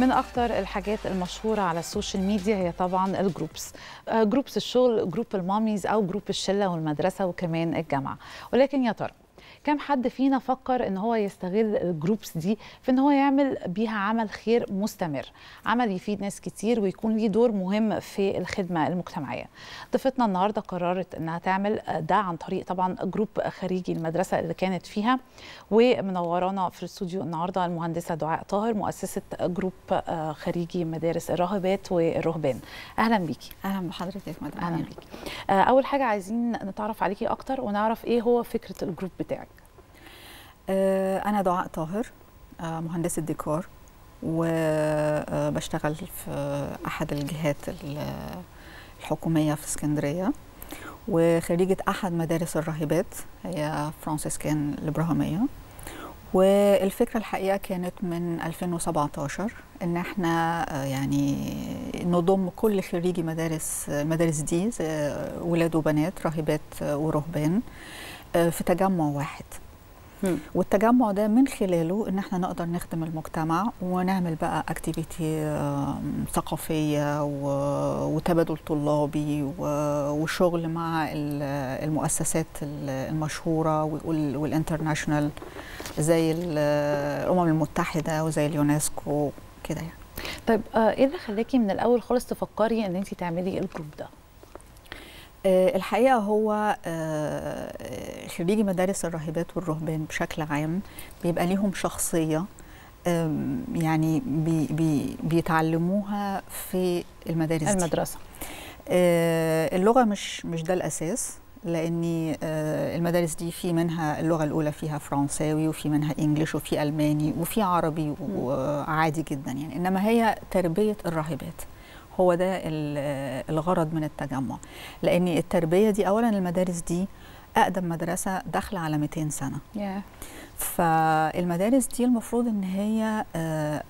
من أكتر الحاجات المشهورة على السوشيال ميديا هي طبعا الجروبس، جروبس الشغل، جروب الماميز أو جروب الشلة والمدرسة وكمان الجامعة. ولكن يا ترى كم حد فينا فكر ان هو يستغل الجروبس دي في ان هو يعمل بيها عمل خير مستمر، عمل يفيد ناس كتير ويكون ليه دور مهم في الخدمه المجتمعيه. ضيفتنا النهارده قررت انها تعمل ده عن طريق طبعا جروب خريجي المدرسه اللي كانت فيها، ومنورانا في الاستوديو النهارده المهندسه دعاء طاهر مؤسسه جروب خريجي مدارس الراهبات والرهبان. اهلا بيكي. اهلا بحضرتك مدام. اهلا بيكي. اول حاجه عايزين نتعرف عليكي اكتر ونعرف ايه هو فكره الجروب بتاعك. أنا دعاء طاهر، مهندسة ديكور، وبشتغل في أحد الجهات الحكومية في اسكندرية، وخريجة أحد مدارس الراهبات هي فرانسيسكان الإبراهامية. والفكرة الحقيقة كانت من 2017 إن احنا يعني نضم كل خريجي مدارس دي ولاد وبنات، راهبات ورهبان، في تجمع واحد. والتجمع ده من خلاله ان احنا نقدر نخدم المجتمع ونعمل بقى اكتيفيتي ثقافيه وتبادل طلابي وشغل مع المؤسسات المشهوره والانترناشونال زي الامم المتحده وزي اليونسكو كده يعني. طيب ايه اللي خلاكي من الاول خالص تفكري ان انت تعملي الجروب ده؟ الحقيقة هو خريجي مدارس الراهبات والرهبان بشكل عام بيبقى ليهم شخصية يعني بيتعلموها في المدارس المدرسة. اللغة مش ده الأساس، لأن المدارس دي في منها اللغة الأولى فيها فرنساوي، وفي منها إنجليش، وفي ألماني، وفي عربي، وعادي جدا يعني. إنما هي تربية الراهبات، هو ده الغرض من التجمع، لأن التربية دي أولا المدارس دي أقدم مدرسة داخلة على 200 سنة. فالمدارس دي المفروض إن هي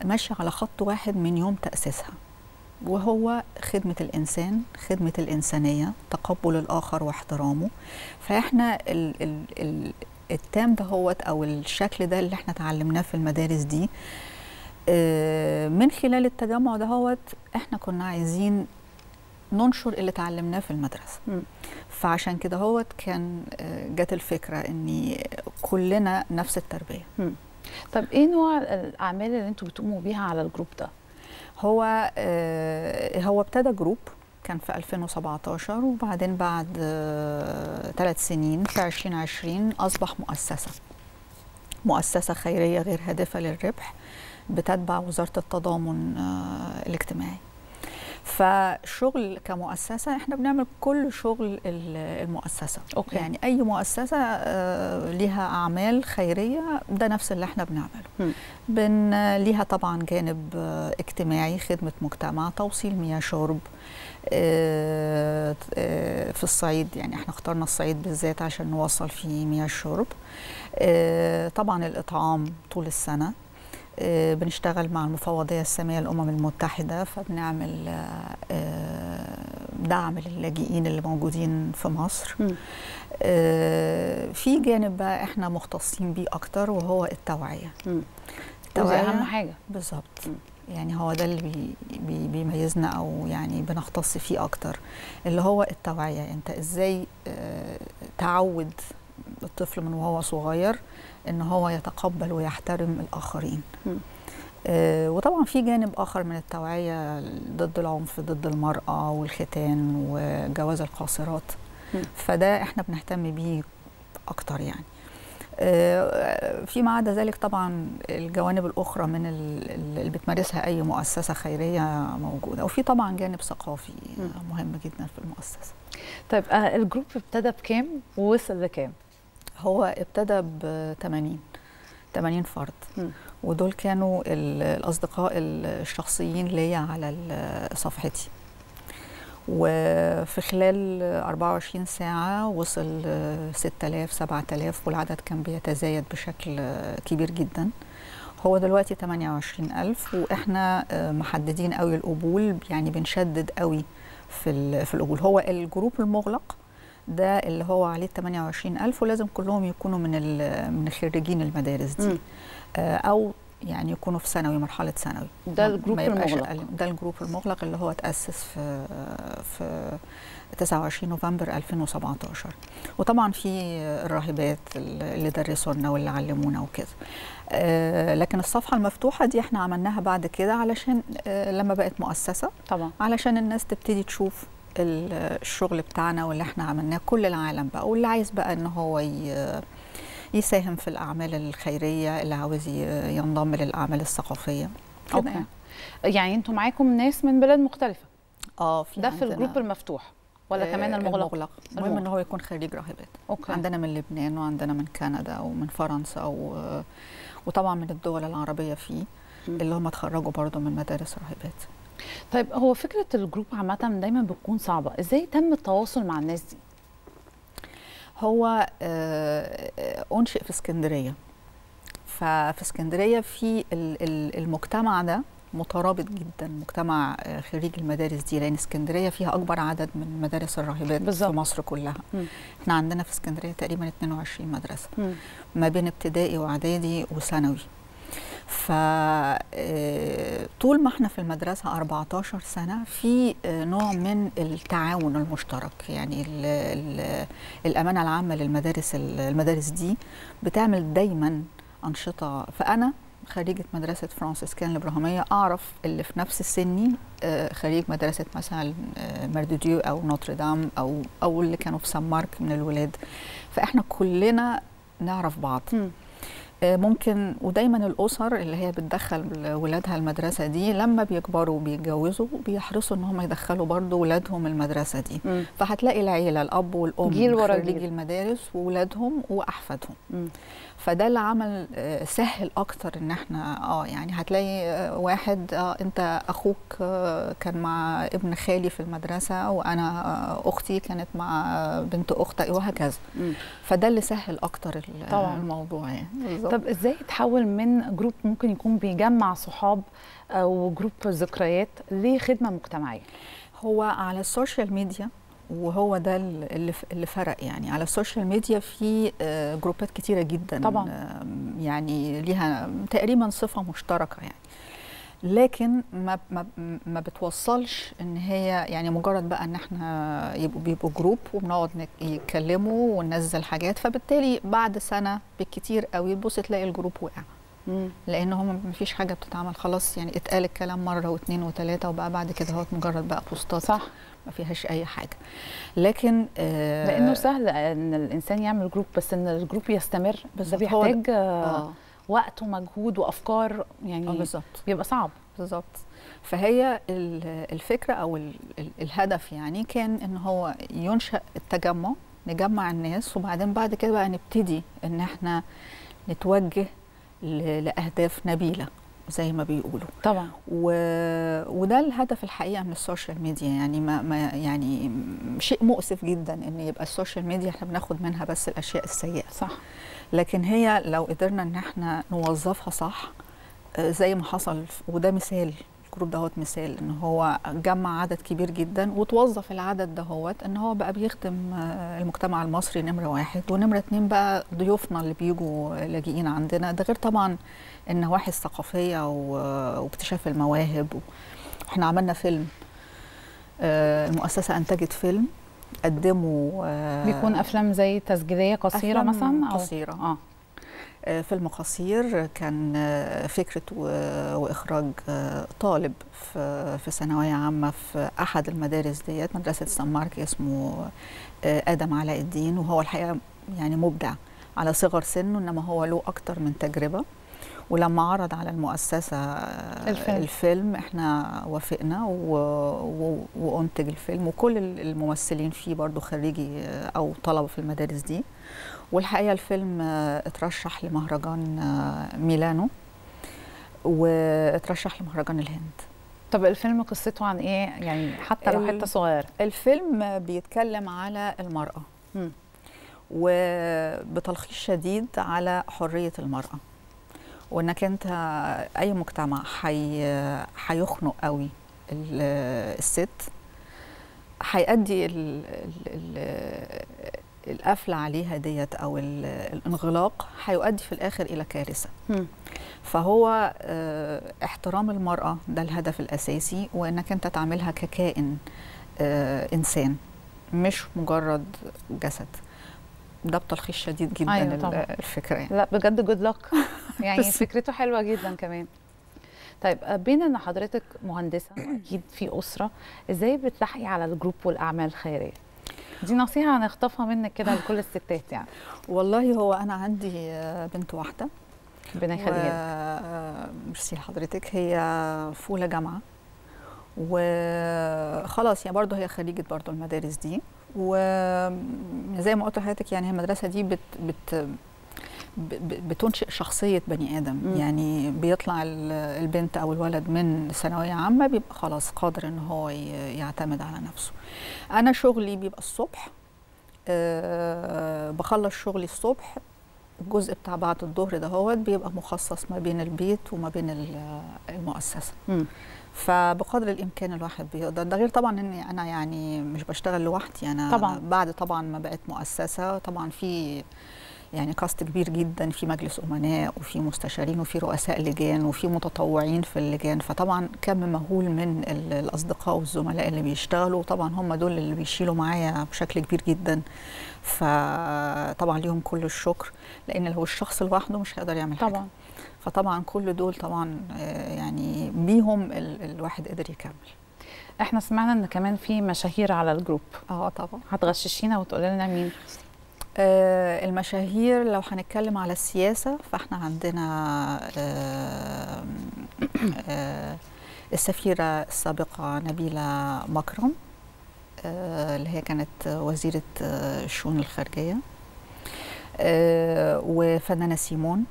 ماشية على خط واحد من يوم تأسيسها، وهو خدمة الإنسان، خدمة الإنسانية، تقبل الآخر واحترامه. فإحنا التام ده هو أو الشكل ده اللي إحنا تعلمناه في المدارس دي من خلال التجمع ده هو احنا كنا عايزين ننشر اللي تعلمناه في المدرسه. فعشان كده هو كان جت الفكره ان كلنا نفس التربيه. طب ايه نوع الاعمال اللي انتوا بتقوموا بيها على الجروب ده؟ هو ابتدى جروب كان في 2017، وبعدين بعد 3 سنين في 2020 اصبح مؤسسه خيريه غير هادفه للربح بتتبع وزارة التضامن الاجتماعي. فشغل كمؤسسة احنا بنعمل كل شغل المؤسسة. أوكي. يعني أي مؤسسة ليها أعمال خيرية ده نفس اللي احنا بنعمله. ليها طبعا جانب اجتماعي، خدمة مجتمع، توصيل مياه شرب في الصعيد، يعني احنا اخترنا الصعيد بالذات عشان نوصل فيه مياه الشرب. طبعا الإطعام طول السنة، بنشتغل مع المفوضية السامية للأمم المتحدة، فبنعمل دعم للاجئين اللي موجودين في مصر. في جانب بقى احنا مختصين بيه أكتر وهو التوعية. التوعية أهم حاجة بالظبط، يعني هو ده اللي بيميزنا أو يعني بنختص فيه أكتر، اللي هو التوعية. أنت إزاي تعود الطفل من وهو صغير إن هو يتقبل ويحترم الآخرين. وطبعا في جانب آخر من التوعية ضد العنف ضد المرأة والختان وجواز القاصرات. فده احنا بنهتم بيه أكتر يعني. فيما عدا ذلك طبعا الجوانب الأخرى من اللي بتمارسها أي مؤسسة خيرية موجودة، وفي طبعا جانب ثقافي مهم جدا في المؤسسة. طيب الجروب ابتدى بكام ووصل لكام؟ هو ابتدى ب 80 فرد. ودول كانوا الأصدقاء الشخصيين ليا على صفحتي، وفي خلال 24 ساعة وصل 6000 7000 والعدد كان بيتزايد بشكل كبير جدا. هو دلوقتي 28000، وإحنا محددين قوي القبول، يعني بنشدد قوي في القبول. هو الجروب المغلق ده اللي هو عليه 28000، ولازم كلهم يكونوا من خريجين المدارس دي، أو يعني يكونوا في ثانوي، مرحله ثانوي. ده الجروب المغلق، ده الجروب المغلق اللي هو تأسس في 29 نوفمبر 2017. وطبعا في الراهبات اللي درسوا لنا واللي علمونا وكده، لكن الصفحه المفتوحه دي احنا عملناها بعد كده علشان لما بقت مؤسسه طبعا علشان الناس تبتدي تشوف الشغل بتاعنا واللي احنا عملناه. كل العالم بقى، واللي عايز بقى ان هو يساهم في الأعمال الخيرية، اللي عاوز ينضم للأعمال الثقافية. يعني انتم معاكم ناس من بلاد مختلفة؟ في ده في الجروب المفتوح ولا كمان المغلق؟ المهم ان هو يكون خريج راهبات. عندنا من لبنان، وعندنا من كندا، ومن فرنسا، وطبعا من الدول العربية فيه اللي هم اتخرجوا برضو من مدارس راهبات. طيب، هو فكرة الجروب عامة دايما بتكون صعبة، ازاي تم التواصل مع الناس دي؟ هو أنشئ في اسكندرية، ففي اسكندرية في المجتمع ده مترابط جدا، مجتمع خريج المدارس دي، لأن اسكندرية فيها أكبر عدد من مدارس الراهبات في مصر كلها. احنا عندنا في اسكندرية تقريبا 22 مدرسة ما بين ابتدائي وإعدادي وثانوي. فطول ما احنا في المدرسة 14 سنة في نوع من التعاون المشترك، يعني الأمانة العامة للمدارس، المدارس دي بتعمل دايما أنشطة. فأنا خريجة مدرسة فرانسيسكان الإبراهامية، أعرف اللي في نفس سني خريج مدرسة مثلا ماردوديو أو نوتردام أو اللي كانوا في سان مارك من الولاد، فإحنا كلنا نعرف بعض. ممكن، ودايما الاسر اللي هي بتدخل ولادها المدرسه دي لما بيكبروا وبيتجوزوا بيحرصوا ان هم يدخلوا برضو ولادهم المدرسه دي. فهتلاقي العيله، الاب والام، جيل ورا جيل، المدارس وولادهم واحفادهم. فده اللي عمل سهل اكتر ان احنا يعني هتلاقي واحد، انت اخوك كان مع ابن خالي في المدرسه، وانا اختي كانت مع بنت اختي، وهكذا. فده اللي سهل اكتر الموضوع يعني. طب ازاي تحول من جروب ممكن يكون بيجمع صحاب او جروب ذكريات لخدمه مجتمعيه؟ هو على السوشيال ميديا، وهو ده اللي فرق. يعني على السوشيال ميديا في جروبات كتيره جدا طبعا، يعني ليها تقريبا صفه مشتركه يعني، لكن ما بتوصلش ان هي يعني مجرد بقى ان احنا بيبقوا جروب وبنقعد يتكلموا وننزل حاجات، فبالتالي بعد سنه بالكتير قوي تبص تلاقي الجروب وقع، لان هم مفيش حاجه بتتعمل خلاص، يعني اتقال الكلام مره واثنين وثلاثه، وبقى بعد كده هو مجرد بقى بوستات، صح، ما فيهاش اي حاجه. لكن لانه سهل ان الانسان يعمل جروب، بس ان الجروب يستمر ده بيحتاج وقت ومجهود وافكار، يعني بالظبط بيبقى صعب. بالظبط. فهي الفكره او الهدف يعني كان ان هو ينشأ التجمع، نجمع الناس، وبعدين بعد كده بقى نبتدي ان احنا نتوجه لاهداف نبيله زي ما بيقولوا طبعا. وده الهدف الحقيقه من السوشيال ميديا، يعني يعني شيء مؤسف جدا ان يبقى السوشيال ميديا احنا بناخد منها بس الاشياء السيئه، صح، لكن هي لو قدرنا ان احنا نوظفها صح زي ما حصل، وده مثال، الجروب دهوت مثال ان هو جمع عدد كبير جدا، وتوظف العدد دهوت ان هو بقى بيخدم المجتمع المصري نمره 1، ونمره 2 بقى ضيوفنا اللي بيجوا لاجئين عندنا، ده غير طبعا النواحي الثقافيه واكتشاف المواهب. احنا عملنا فيلم، المؤسسه انتجت فيلم، قدموا بيكون افلام زي تسجيليه قصيره مثلا او قصيره فيلم قصير كان فكره واخراج طالب في ثانويه عامه في احد المدارس ديت، مدرسه سان مارك، اسمه آدم علاء الدين، وهو الحقيقه يعني مبدع على صغر سنه، انما هو له اكتر من تجربه. ولما عرض على المؤسسة الفيلم احنا وافقنا وانتج الفيلم، وكل الممثلين فيه برضو خريجي او طلبة في المدارس دي. والحقيقة الفيلم اترشح لمهرجان ميلانو، واترشح لمهرجان الهند. طب الفيلم قصته عن ايه يعني، حتى لو حتة صغيرة؟ الفيلم بيتكلم على المرأة، وبتلخيص شديد على حرية المرأة، وانك انت اي مجتمع هيخنق قوي الست، هيؤدي القفل عليها ديت او الانغلاق هيؤدي في الاخر الى كارثه. فهو احترام المراه ده الهدف الاساسي، وانك انت تعملها ككائن انسان مش مجرد جسد. ده بتلخيص شديد جدا. أيوة طبعا. الفكره يعني. لا بجد جود لك يعني فكرته حلوه جدا كمان. طيب بين ان حضرتك مهندسه اكيد في اسره، ازاي بتلحقي على الجروب والاعمال الخيريه؟ دي نصيحه هنخطفها منك كده لكل الستات يعني. والله هو انا عندي بنت واحده، ربنا يخليها. ميرسي لحضرتك. هي في اولى جامعه وخلاص يعني، برضه هي خريجه برضه المدارس دي، وزي ما قلت لحضرتك يعني المدرسه دي بتنشئ شخصيه بني ادم. يعني بيطلع البنت او الولد من ثانويه عامه بيبقى خلاص قادر ان هو يعتمد على نفسه. انا شغلي بيبقى الصبح، بخلص شغلي الصبح، الجزء بتاع بعد الظهر ده هو بيبقى مخصص ما بين البيت وما بين المؤسسه. فبقدر الامكان الواحد بيقدر. ده غير طبعا ان انا يعني مش بشتغل لوحدي، انا طبعا بعد طبعا ما بقت مؤسسه طبعا في يعني كاست كبير جدا، في مجلس امناء وفي مستشارين وفي رؤساء لجان وفي متطوعين في اللجان، فطبعا كم مهول من الاصدقاء والزملاء اللي بيشتغلوا، وطبعا هم دول اللي بيشيلوا معايا بشكل كبير جدا. فطبعا ليهم كل الشكر، لان لو الشخص لوحده مش هيقدر يعمل حاجه طبعا. فطبعا كل دول طبعا يعني بيهم الواحد قدر يكمل. احنا سمعنا ان كمان في مشاهير على الجروب. طبعا هتغششينا وتقولي لنا مين؟ المشاهير لو هنتكلم على السياسه فاحنا عندنا السفيره السابقه نبيلة مكرم، اللي هي كانت وزيره الشؤون الخارجيه، وفنانه سيمون.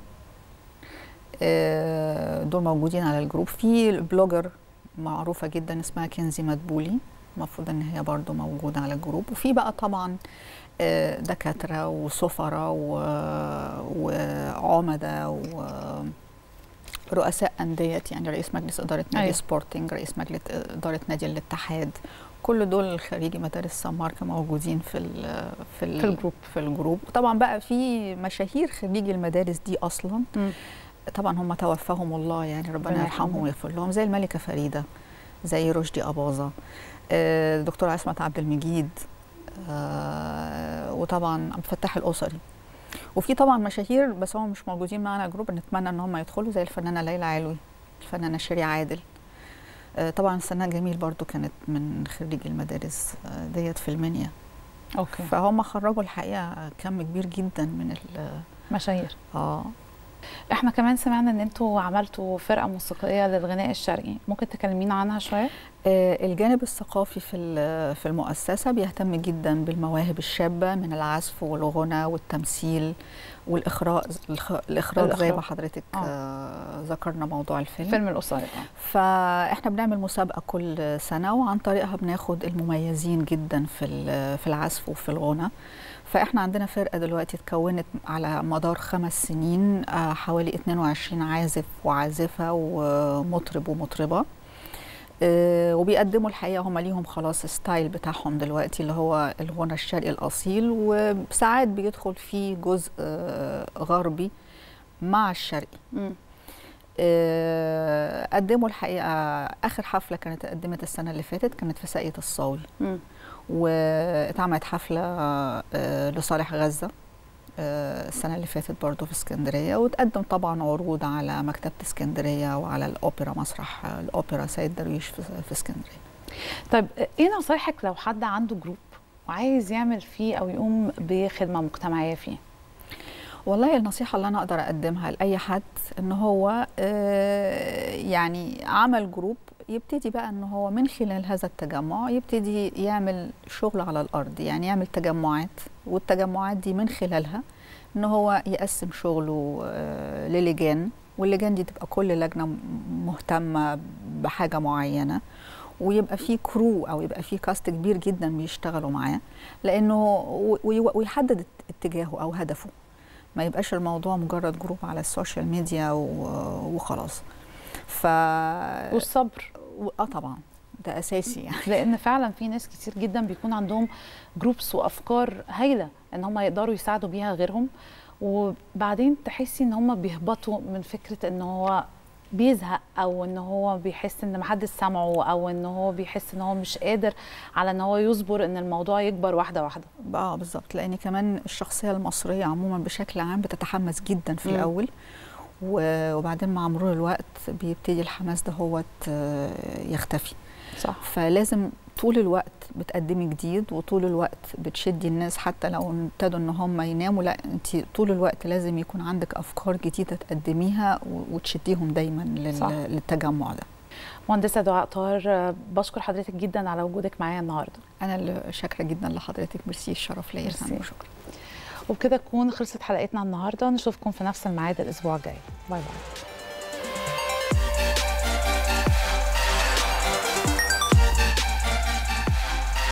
دول موجودين على الجروب. في بلوجر معروفه جدا اسمها كنزي مدبولي، المفروض ان هي برضو موجوده على الجروب. وفي بقى طبعا دكاتره وسفراء وعمده ورؤساء انديه، يعني رئيس مجلس اداره نادي سبورتنج، رئيس مجلس اداره نادي الاتحاد، كل دول خريجي مدارس سان مارك موجودين في الجروب. وطبعا بقى في مشاهير خريجي المدارس دي اصلا طبعا هم توفاهم الله يعني، ربنا يرحمهم ويغفر لهم، زي الملكه فريده، زي رشدي أباظة، الدكتورة عاصمة عبد المجيد، وطبعا عبد الفتاح الأسري. وفي طبعا مشاهير بس هم مش موجودين معنا جروب، نتمنى ان هم يدخلوا، زي الفنانة ليلى علوي، الفنانة شيرين عادل، طبعا سنة جميل برضو كانت من خريجي المدارس ديت في المنيا. اوكي. فهم خرجوا الحقيقة كم كبير جدا من المشاهير. احنا كمان سمعنا ان انتوا عملتوا فرقه موسيقيه للغناء الشرقي، ممكن تكلمينا عنها شويه؟ الجانب الثقافي في المؤسسه بيهتم جدا بالمواهب الشابه من العزف والغنى والتمثيل والاخراج. الاخراج زي ما حضرتك ذكرنا موضوع الفيلم القصير. فاحنا بنعمل مسابقه كل سنه، وعن طريقها بناخد المميزين جدا في العزف وفي الغنى. فاحنا عندنا فرقه دلوقتي اتكونت على مدار 5 سنين، حوالي 22 عازف وعازفه ومطرب ومطربه، وبيقدموا الحقيقه هم ليهم خلاص ستايل بتاعهم دلوقتي اللي هو الغنى الشرقي الاصيل، وساعات بيدخل فيه جزء غربي مع الشرقي. قدموا الحقيقه اخر حفله كانت قدمت السنه اللي فاتت، كانت في ساقية الصاوي، واتعملت حفله لصالح غزه السنه اللي فاتت برضو في اسكندريه، وتقدم طبعا عروض على مكتبه اسكندريه وعلى الاوبرا، مسرح الاوبرا سيد درويش في اسكندريه. طيب ايه نصايحك لو حد عنده جروب وعايز يعمل فيه او يقوم بخدمه مجتمعيه فيه؟ والله النصيحه اللي انا اقدر اقدمها لاي حد ان هو يعني عمل جروب، يبتدي بقى ان هو من خلال هذا التجمع يبتدي يعمل شغل على الارض، يعني يعمل تجمعات، والتجمعات دي من خلالها ان هو يقسم شغله للجان، واللجان دي تبقى كل لجنه مهتمه بحاجه معينه، ويبقى في كرو او يبقى في كاست كبير جدا بيشتغلوا معاه، لانه ويحدد اتجاهه او هدفه، ما يبقاش الموضوع مجرد جروب على السوشيال ميديا وخلاص. والصبر طبعا ده اساسي يعني، لان فعلا في ناس كتير جدا بيكون عندهم جروبس وافكار هايله ان هم يقدروا يساعدوا بيها غيرهم، وبعدين تحسي ان هم بيهبطوا من فكره ان هو بيزهق او ان هو بيحس ان محدش سامعه او ان هو بيحس ان هو مش قادر على ان هو يصبر ان الموضوع يكبر واحده واحده. بالظبط، لان كمان الشخصيه المصريه عموما بشكل عام بتتحمس جدا في الاول، وبعدين مع مرور الوقت بيبتدي الحماس ده هو يختفي. صح. فلازم طول الوقت بتقدمي جديد وطول الوقت بتشدي الناس، حتى لو ابتدوا ان هم يناموا، لا انت طول الوقت لازم يكون عندك افكار جديده تقدميها وتشديهم دايما للتجمع ده. مهندسه دعاء طاهر، بشكر حضرتك جدا على وجودك معايا النهارده. انا اللي شاكره جدا لحضرتك، ميرسي، الشرف ليا. شكرا. وبكده تكون خلصت حلقتنا النهارده، نشوفكم في نفس الميعاد الاسبوع الجاي. باي باي.